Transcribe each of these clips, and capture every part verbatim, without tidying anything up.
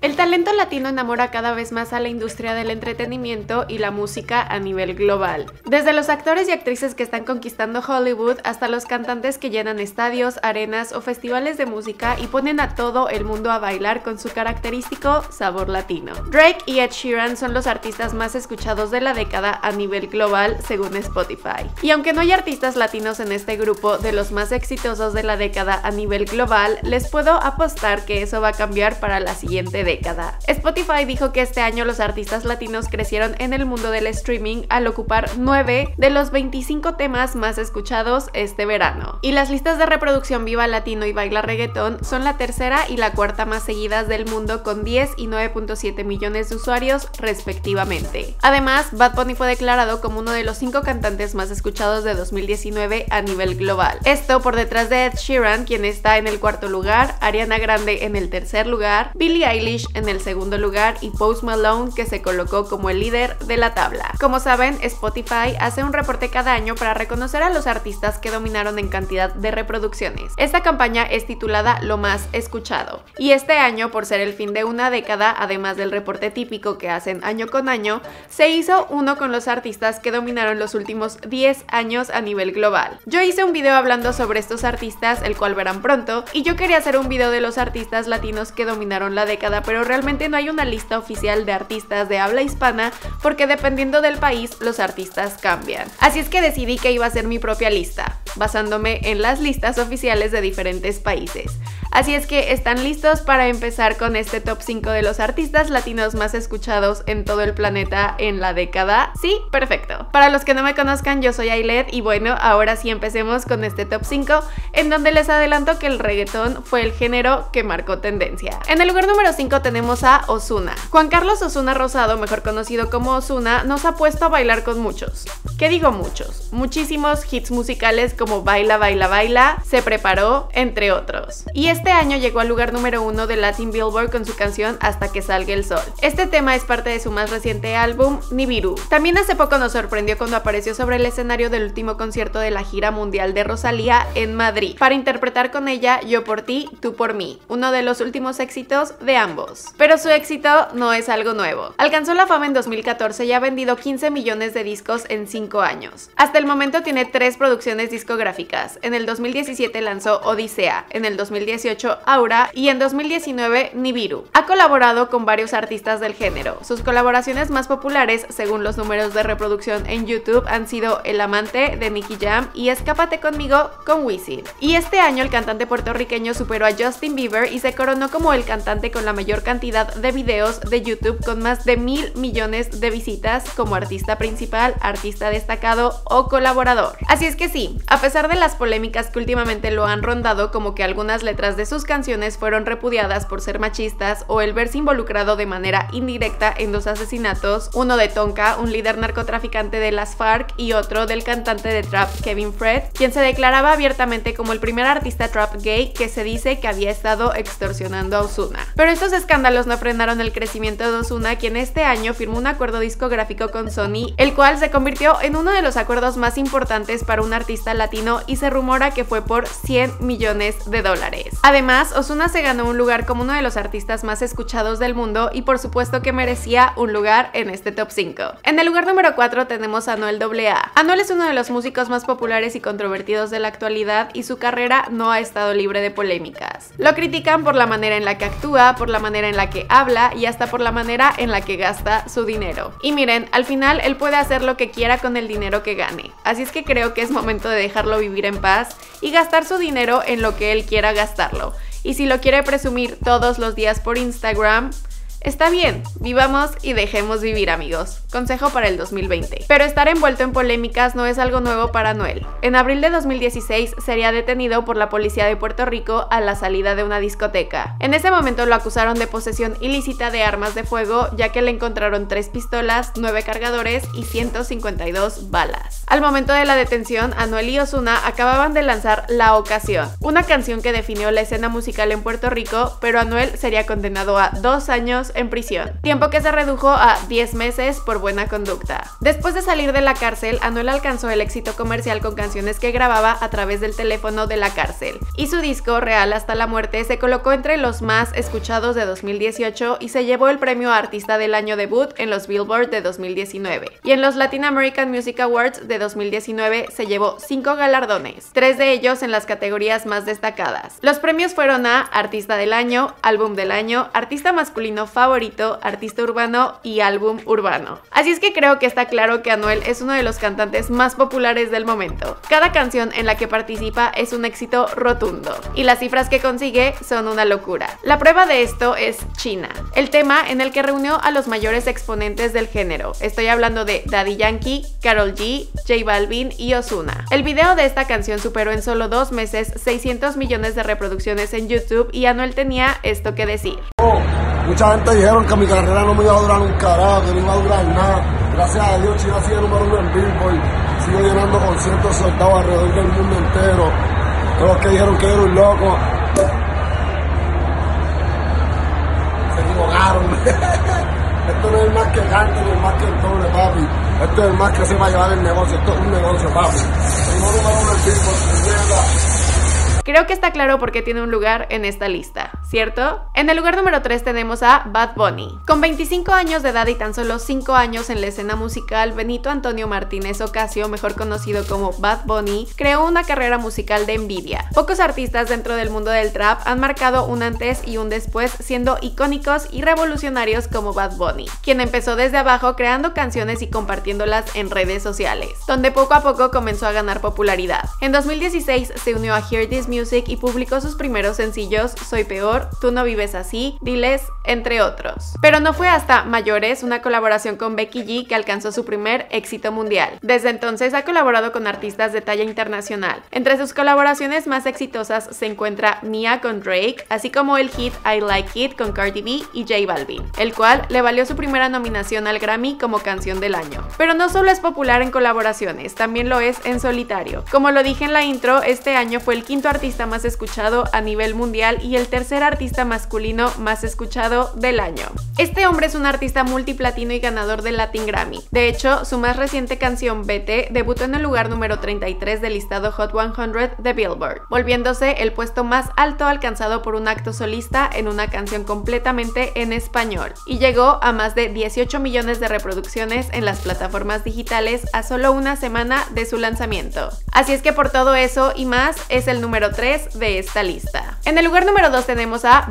El talento latino enamora cada vez más a la industria del entretenimiento y la música a nivel global. Desde los actores y actrices que están conquistando Hollywood hasta los cantantes que llenan estadios, arenas o festivales de música y ponen a todo el mundo a bailar con su característico sabor latino. Drake y Ed Sheeran son los artistas más escuchados de la década a nivel global según Spotify. Y aunque no hay artistas latinos en este grupo de los más exitosos de la década a nivel global, les puedo apostar que eso va a cambiar para la siguiente década. década. Spotify dijo que este año los artistas latinos crecieron en el mundo del streaming al ocupar nueve de los veinticinco temas más escuchados este verano. Y las listas de reproducción Viva Latino y Baila Reggaetón son la tercera y la cuarta más seguidas del mundo con diez y nueve punto siete millones de usuarios respectivamente. Además, Bad Bunny fue declarado como uno de los cinco cantantes más escuchados de dos mil diecinueve a nivel global. Esto por detrás de Ed Sheeran, quien está en el cuarto lugar, Ariana Grande en el tercer lugar, Billie Eilish en el segundo lugar y Post Malone, que se colocó como el líder de la tabla. Como saben, Spotify hace un reporte cada año para reconocer a los artistas que dominaron en cantidad de reproducciones. Esta campaña es titulada Lo Más Escuchado. Y este año, por ser el fin de una década, además del reporte típico que hacen año con año, se hizo uno con los artistas que dominaron los últimos diez años a nivel global. Yo hice un video hablando sobre estos artistas, el cual verán pronto, y yo quería hacer un video de los artistas latinos que dominaron la década, pero realmente no hay una lista oficial de artistas de habla hispana porque dependiendo del país los artistas cambian. Así es que decidí que iba a ser mi propia lista, basándome en las listas oficiales de diferentes países. Así es que ¿están listos para empezar con este top cinco de los artistas latinos más escuchados en todo el planeta en la década? Sí, perfecto. Para los que no me conozcan, yo soy Ailed y bueno, ahora sí empecemos con este top cinco, en donde les adelanto que el reggaetón fue el género que marcó tendencia. En el lugar número cinco tenemos a Ozuna. Juan Carlos Ozuna Rosado, mejor conocido como Ozuna, nos ha puesto a bailar con muchos. ¿Qué digo muchos? Muchísimos hits musicales como Baila, Baila, Baila, Se Preparó, entre otros. Y este año llegó al lugar número uno de Latin Billboard con su canción Hasta que Salga el Sol. Este tema es parte de su más reciente álbum, Nibiru. También hace poco nos sorprendió cuando apareció sobre el escenario del último concierto de la gira mundial de Rosalía en Madrid, para interpretar con ella Yo por ti, tú por mí, uno de los últimos éxitos de ambos. Pero su éxito no es algo nuevo. Alcanzó la fama en dos mil catorce y ha vendido quince millones de discos en cinco años. Hasta el momento tiene tres producciones discográficas. En el dos mil diecisiete lanzó Odisea, en el dos mil dieciocho Aura y en dos mil diecinueve Nibiru. Ha colaborado con varios artistas del género. Sus colaboraciones más populares, según los números de reproducción en YouTube, han sido El Amante de Nicky Jam y Escápate Conmigo con Wisin. Y este año el cantante puertorriqueño superó a Justin Bieber y se coronó como el cantante con la mayor cantidad de videos de YouTube, con más de mil millones de visitas como artista principal, artista destacado o colaborador. Así es que sí, a pesar de las polémicas que últimamente lo han rondado, como que algunas letras de sus canciones fueron repudiadas por ser machistas o el verse involucrado de manera indirecta en dos asesinatos, uno de Tonka, un líder narcotraficante de las FARC, y otro del cantante de trap Kevin Fred, quien se declaraba abiertamente como el primer artista trap gay que se dice que había estado extorsionando a Ozuna. Pero estos escándalos no frenaron el crecimiento de Ozuna, quien este año firmó un acuerdo discográfico con Sony, el cual se convirtió en uno de los acuerdos más importantes para un artista latino y se rumora que fue por cien millones de dólares. Además, Ozuna se ganó un lugar como uno de los artistas más escuchados del mundo y por supuesto que merecía un lugar en este top cinco. En el lugar número cuatro tenemos a Anuel doble A. Anuel es uno de los músicos más populares y controvertidos de la actualidad y su carrera no ha estado libre de polémicas. Lo critican por la manera en la que actúa, por la manera manera en la que habla y hasta por la manera en la que gasta su dinero. Y miren, al final él puede hacer lo que quiera con el dinero que gane, así es que creo que es momento de dejarlo vivir en paz y gastar su dinero en lo que él quiera gastarlo. Y si lo quiere presumir todos los días por Instagram, está bien, vivamos y dejemos vivir, amigos. Consejo para el dos mil veinte. Pero estar envuelto en polémicas no es algo nuevo para Anuel. En abril de dos mil dieciséis sería detenido por la policía de Puerto Rico a la salida de una discoteca. En ese momento lo acusaron de posesión ilícita de armas de fuego, ya que le encontraron tres pistolas, nueve cargadores y ciento cincuenta y dos balas. Al momento de la detención, Anuel y Ozuna acababan de lanzar La Ocasión, una canción que definió la escena musical en Puerto Rico, pero Anuel sería condenado a dos años años en prisión, tiempo que se redujo a diez meses por buena conducta. Después de salir de la cárcel, Anuel alcanzó el éxito comercial con canciones que grababa a través del teléfono de la cárcel, y su disco Real hasta la muerte se colocó entre los más escuchados de dos mil dieciocho y se llevó el premio a Artista del Año Debut en los Billboard de dos mil diecinueve. Y en los Latin American Music Awards de dos mil diecinueve se llevó cinco galardones, tres de ellos en las categorías más destacadas. Los premios fueron a Artista del Año, Álbum del Año, Artista Masculino Favorito, Artista Urbano y Álbum Urbano. Así es que creo que está claro que Anuel es uno de los cantantes más populares del momento. Cada canción en la que participa es un éxito rotundo, y las cifras que consigue son una locura. La prueba de esto es China, el tema en el que reunió a los mayores exponentes del género. Estoy hablando de Daddy Yankee, Karol G, J Balvin y Ozuna. El video de esta canción superó en solo dos meses seiscientos millones de reproducciones en YouTube y Anuel tenía esto que decir. Oh, mucha gente dijeron que mi carrera no me iba a durar un carajo, que no iba a durar nada. Gracias a Dios, China sigue número uno en Billboard, sigue llenando conciertos soldados alrededor del mundo entero. Todos los que dijeron que era un loco se equivocaron. Esto no es más que canto, no es más que el doble, papi. Esto es más que se va a llevar el negocio. Esto es un negocio, papi. El modo va a volver tiempo, se llega. Creo que está claro por qué tiene un lugar en esta lista, ¿cierto? En el lugar número tres tenemos a Bad Bunny. Con veinticinco años de edad y tan solo cinco años en la escena musical, Benito Antonio Martínez Ocasio, mejor conocido como Bad Bunny, creó una carrera musical de envidia. Pocos artistas dentro del mundo del trap han marcado un antes y un después, siendo icónicos y revolucionarios como Bad Bunny, quien empezó desde abajo creando canciones y compartiéndolas en redes sociales, donde poco a poco comenzó a ganar popularidad. En dos mil dieciséis se unió a Hear This Music y publicó sus primeros sencillos Soy Peor, Tú no vives así, Diles, entre otros. Pero no fue hasta Mayores, una colaboración con Becky G, que alcanzó su primer éxito mundial. Desde entonces ha colaborado con artistas de talla internacional. Entre sus colaboraciones más exitosas se encuentra Mia con Drake, así como el hit I Like It con Cardi B y J Balvin, el cual le valió su primera nominación al Grammy como Canción del Año. Pero no solo es popular en colaboraciones, también lo es en solitario. Como lo dije en la intro, este año fue el quinto artista más escuchado a nivel mundial y el tercer artista masculino más escuchado del año. Este hombre es un artista multiplatino y ganador del Latin Grammy. De hecho, su más reciente canción, Vete, debutó en el lugar número treinta y tres del listado Hot cien de Billboard, volviéndose el puesto más alto alcanzado por un acto solista en una canción completamente en español, y llegó a más de dieciocho millones de reproducciones en las plataformas digitales a solo una semana de su lanzamiento. Así es que por todo eso y más, es el número tres de esta lista. En el lugar número dos tenemos a...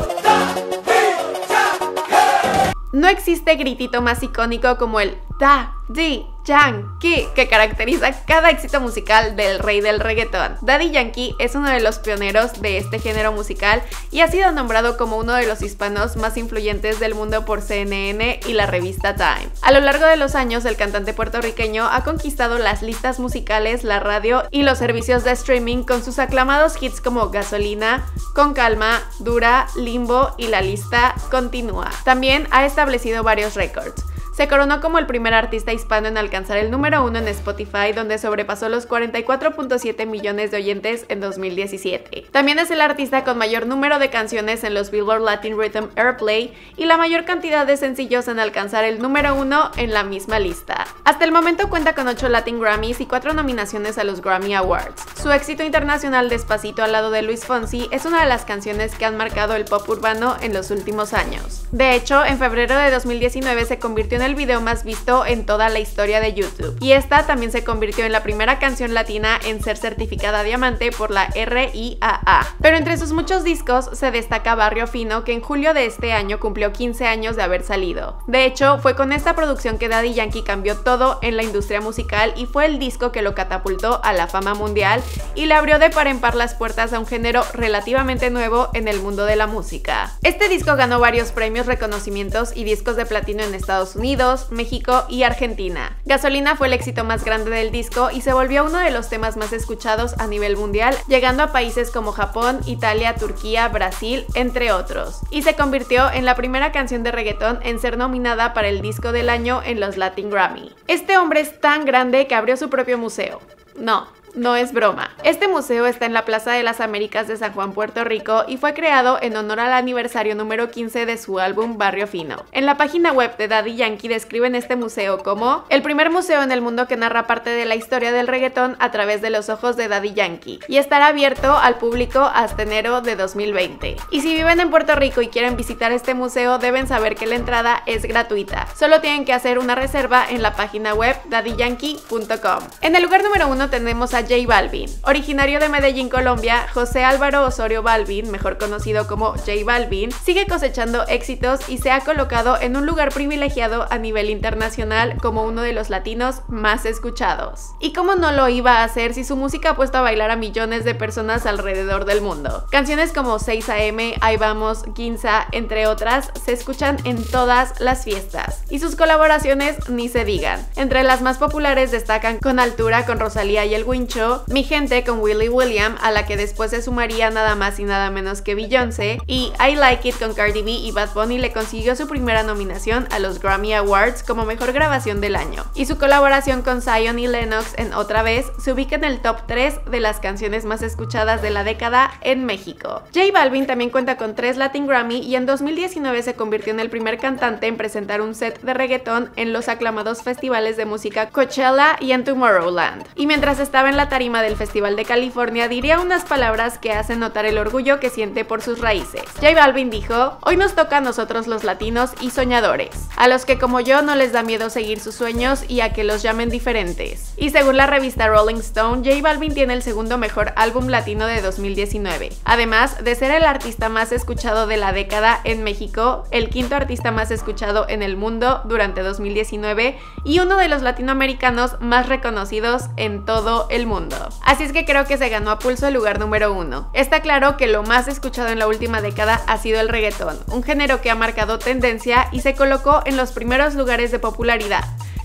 No existe gritito más icónico como el Daddy Yankee, que caracteriza cada éxito musical del rey del reggaetón. Daddy Yankee es uno de los pioneros de este género musical y ha sido nombrado como uno de los hispanos más influyentes del mundo por C N N y la revista Time. A lo largo de los años, el cantante puertorriqueño ha conquistado las listas musicales, la radio y los servicios de streaming con sus aclamados hits como Gasolina, Con Calma, Dura, Limbo y la lista continúa. También ha establecido varios récords. Se coronó como el primer artista hispano en alcanzar el número uno en Spotify, donde sobrepasó los cuarenta y cuatro punto siete millones de oyentes en dos mil diecisiete. También es el artista con mayor número de canciones en los Billboard Latin Rhythm Airplay y la mayor cantidad de sencillos en alcanzar el número uno en la misma lista. Hasta el momento cuenta con ocho Latin Grammys y cuatro nominaciones a los Grammy Awards. Su éxito internacional Despacito al lado de Luis Fonsi es una de las canciones que han marcado el pop urbano en los últimos años. De hecho, en febrero de dos mil diecinueve se convirtió en el video más visto en toda la historia de YouTube, y esta también se convirtió en la primera canción latina en ser certificada diamante por la R I A A. Pero entre sus muchos discos se destaca Barrio Fino, que en julio de este año cumplió quince años de haber salido. De hecho, fue con esta producción que Daddy Yankee cambió todo en la industria musical y fue el disco que lo catapultó a la fama mundial y le abrió de par en par las puertas a un género relativamente nuevo en el mundo de la música. Este disco ganó varios premios, reconocimientos y discos de platino en Estados Unidos, México y Argentina. Gasolina fue el éxito más grande del disco y se volvió uno de los temas más escuchados a nivel mundial, llegando a países como Japón, Italia, Turquía, Brasil, entre otros, y se convirtió en la primera canción de reggaetón en ser nominada para el disco del año en los Latin Grammy. Este hombre es tan grande que abrió su propio museo. No. no es broma. Este museo está en la Plaza de las Américas de San Juan, Puerto Rico, y fue creado en honor al aniversario número quince de su álbum Barrio Fino. En la página web de Daddy Yankee describen este museo como el primer museo en el mundo que narra parte de la historia del reggaetón a través de los ojos de Daddy Yankee, y estará abierto al público hasta enero de dos mil veinte. Y si viven en Puerto Rico y quieren visitar este museo, deben saber que la entrada es gratuita. Solo tienen que hacer una reserva en la página web daddy yankee punto com. En el lugar número uno tenemos a J Balvin. Originario de Medellín, Colombia, José Álvaro Osorio Balvin, mejor conocido como J Balvin, sigue cosechando éxitos y se ha colocado en un lugar privilegiado a nivel internacional como uno de los latinos más escuchados. ¿Y cómo no lo iba a hacer si su música ha puesto a bailar a millones de personas alrededor del mundo? Canciones como seis a m, Ahí Vamos, Ginza, entre otras, se escuchan en todas las fiestas. Y sus colaboraciones ni se digan. Entre las más populares destacan Con Altura con Rosalía y El Güincho, Mi Gente con Willy William, a la que después se sumaría nada más y nada menos que Beyoncé, y I Like It con Cardi B, y Bad Bunny le consiguió su primera nominación a los Grammy Awards como mejor grabación del año. Y su colaboración con Zion y Lennox en Otra Vez se ubica en el top tres de las canciones más escuchadas de la década en México. J Balvin también cuenta con tres Latin Grammy y en dos mil diecinueve se convirtió en el primer cantante en presentar un set de reggaetón en los aclamados festivales de música Coachella y en Tomorrowland. Y mientras estaba en la tarima del Festival de California, diría unas palabras que hacen notar el orgullo que siente por sus raíces. J Balvin dijo: "Hoy nos toca a nosotros los latinos y soñadores, a los que como yo no les da miedo seguir sus sueños y a que los llamen diferentes". Y según la revista Rolling Stone, J Balvin tiene el segundo mejor álbum latino de dos mil diecinueve. Además de ser el artista más escuchado de la década en México, el quinto artista más escuchado en el mundo durante dos mil diecinueve y uno de los latinoamericanos más reconocidos en todo el mundo. Así es que creo que se ganó a pulso el lugar número uno. Está claro que lo más escuchado en la última década ha sido el reggaetón, un género que ha marcado tendencia y se colocó en los primeros lugares de popularidad.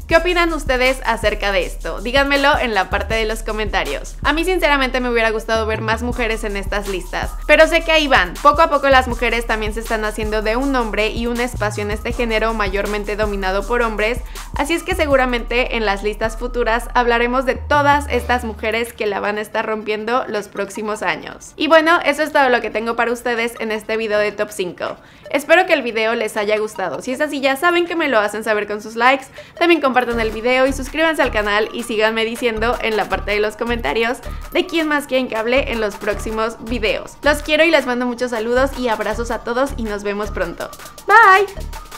¿Qué opinan ustedes acerca de esto? Díganmelo en la parte de los comentarios. A mí sinceramente me hubiera gustado ver más mujeres en estas listas, pero sé que ahí van. Poco a poco las mujeres también se están haciendo de un nombre y un espacio en este género mayormente dominado por hombres, así es que seguramente en las listas futuras hablaremos de todas estas mujeres que la van a estar rompiendo los próximos años. Y bueno, eso es todo lo que tengo para ustedes en este video de Top cinco. Espero que el video les haya gustado. Si es así, ya saben que me lo hacen saber con sus likes, también compartan Compartan el video y suscríbanse al canal y síganme diciendo en la parte de los comentarios de quién más quieren que hable en los próximos videos. Los quiero y les mando muchos saludos y abrazos a todos y nos vemos pronto. Bye.